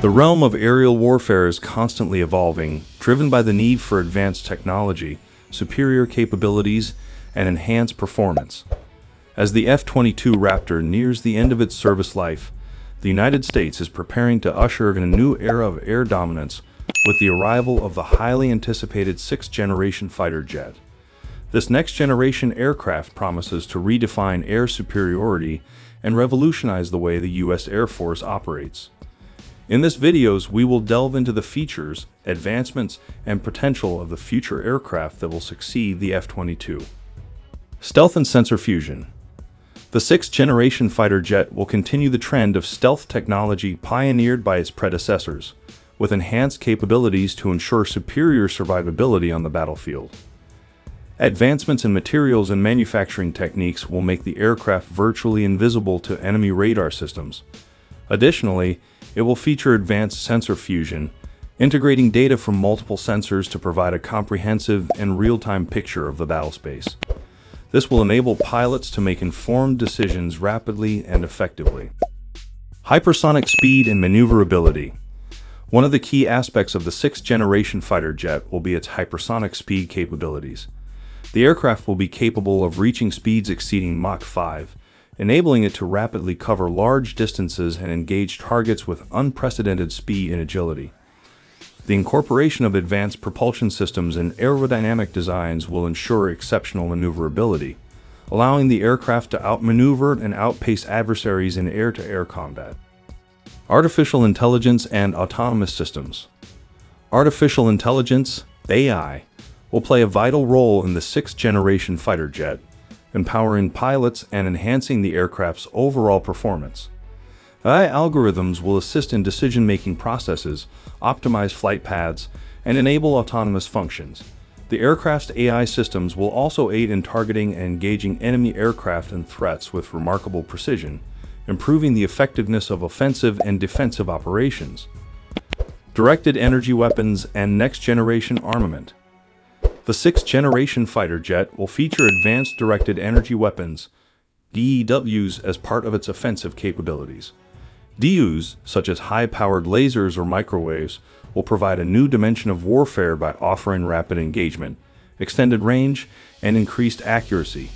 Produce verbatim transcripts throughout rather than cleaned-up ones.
The realm of aerial warfare is constantly evolving, driven by the need for advanced technology, superior capabilities, and enhanced performance. As the F twenty-two Raptor nears the end of its service life, the United States is preparing to usher in a new era of air dominance with the arrival of the highly anticipated sixth generation fighter jet. This next-generation aircraft promises to redefine air superiority and revolutionize the way the U S Air Force operates. In this video, we will delve into the features, advancements, and potential of the future aircraft that will succeed the F twenty-two. Stealth and sensor fusion. The sixth generation fighter jet will continue the trend of stealth technology pioneered by its predecessors, with enhanced capabilities to ensure superior survivability on the battlefield. Advancements in materials and manufacturing techniques will make the aircraft virtually invisible to enemy radar systems. Additionally, it will feature advanced sensor fusion, integrating data from multiple sensors to provide a comprehensive and real-time picture of the battlespace. This will enable pilots to make informed decisions rapidly and effectively. Hypersonic speed and maneuverability. One of the key aspects of the sixth generation fighter jet will be its hypersonic speed capabilities. The aircraft will be capable of reaching speeds exceeding Mach five, enabling it to rapidly cover large distances and engage targets with unprecedented speed and agility. The incorporation of advanced propulsion systems and aerodynamic designs will ensure exceptional maneuverability, allowing the aircraft to outmaneuver and outpace adversaries in air-to-air combat. Artificial intelligence and autonomous systems. Artificial intelligence, A I, will play a vital role in the sixth generation fighter jet, empowering pilots and enhancing the aircraft's overall performance. A I algorithms will assist in decision-making processes, optimize flight paths, and enable autonomous functions. The aircraft's A I systems will also aid in targeting and engaging enemy aircraft and threats with remarkable precision, improving the effectiveness of offensive and defensive operations. Directed energy weapons and next-generation armament. The sixth generation fighter jet will feature advanced directed energy weapons, D E Ws, as part of its offensive capabilities. D E Us, such as high-powered lasers or microwaves, will provide a new dimension of warfare by offering rapid engagement, extended range, and increased accuracy.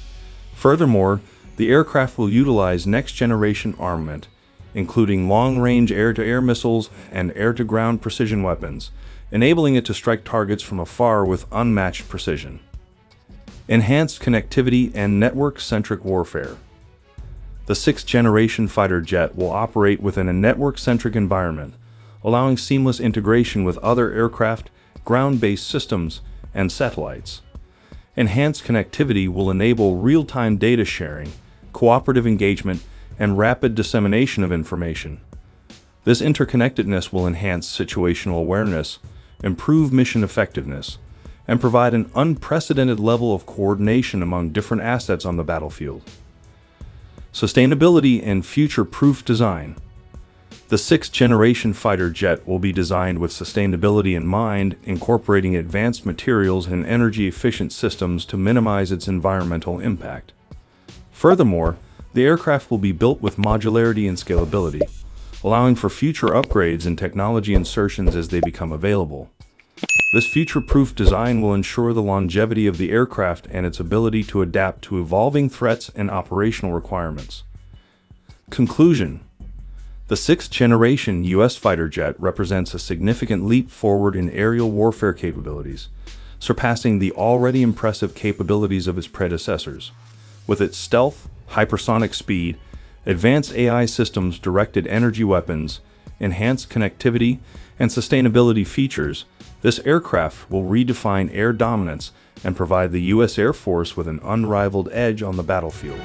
Furthermore, the aircraft will utilize next-generation armament, including long-range air-to-air missiles and air-to-ground precision weapons, enabling it to strike targets from afar with unmatched precision. Enhanced connectivity and network-centric warfare. The sixth generation fighter jet will operate within a network-centric environment, allowing seamless integration with other aircraft, ground-based systems, and satellites. Enhanced connectivity will enable real-time data sharing, cooperative engagement, and rapid dissemination of information. This interconnectedness will enhance situational awareness, improve mission effectiveness, and provide an unprecedented level of coordination among different assets on the battlefield. Sustainability and future-proof design. The sixth generation fighter jet will be designed with sustainability in mind, incorporating advanced materials and energy-efficient systems to minimize its environmental impact. Furthermore, the aircraft will be built with modularity and scalability, allowing for future upgrades and technology insertions as they become available. This future-proof design will ensure the longevity of the aircraft and its ability to adapt to evolving threats and operational requirements. Conclusion. The sixth generation U S fighter jet represents a significant leap forward in aerial warfare capabilities, surpassing the already impressive capabilities of its predecessors. With its stealth, hypersonic speed, advanced A I systems, directed energy weapons, enhanced connectivity, and sustainability features, this aircraft will redefine air dominance and provide the U S Air Force with an unrivaled edge on the battlefield.